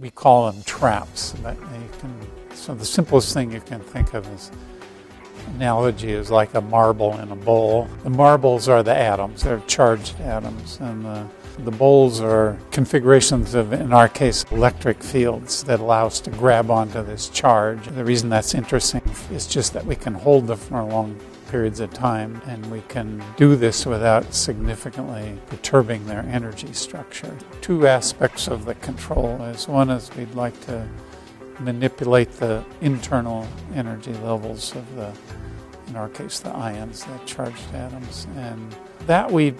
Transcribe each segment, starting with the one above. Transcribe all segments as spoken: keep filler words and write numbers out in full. we call them traps. But you can, so the simplest thing you can think of is analogy is like a marble in a bowl. The marbles are the atoms, they're charged atoms, and the, the bowls are configurations of, in our case, electric fields that allow us to grab onto this charge. The reason that's interesting is just that we can hold them for long periods of time, and we can do this without significantly perturbing their energy structure. Two aspects of the control is, one is we'd like to manipulate the internal energy levels of the, in our case, the ions, the charged atoms. And that we've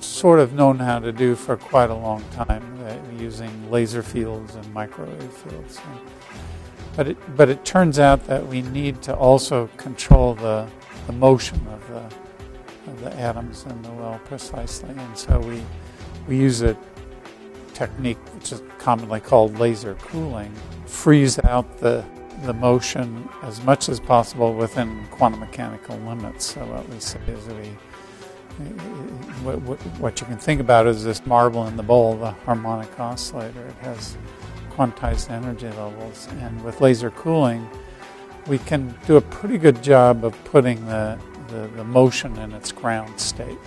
sort of known how to do for quite a long time, uh, using laser fields and microwave fields. But it, but it turns out that we need to also control the, the motion of the, of the atoms in the well precisely. And so we, we use a technique which is commonly called laser cooling. Freeze out the, the motion as much as possible within quantum mechanical limits. So what we say is we, what you can think about is this marble in the bowl, the harmonic oscillator. It has quantized energy levels, and with laser cooling we can do a pretty good job of putting the, the, the motion in its ground state.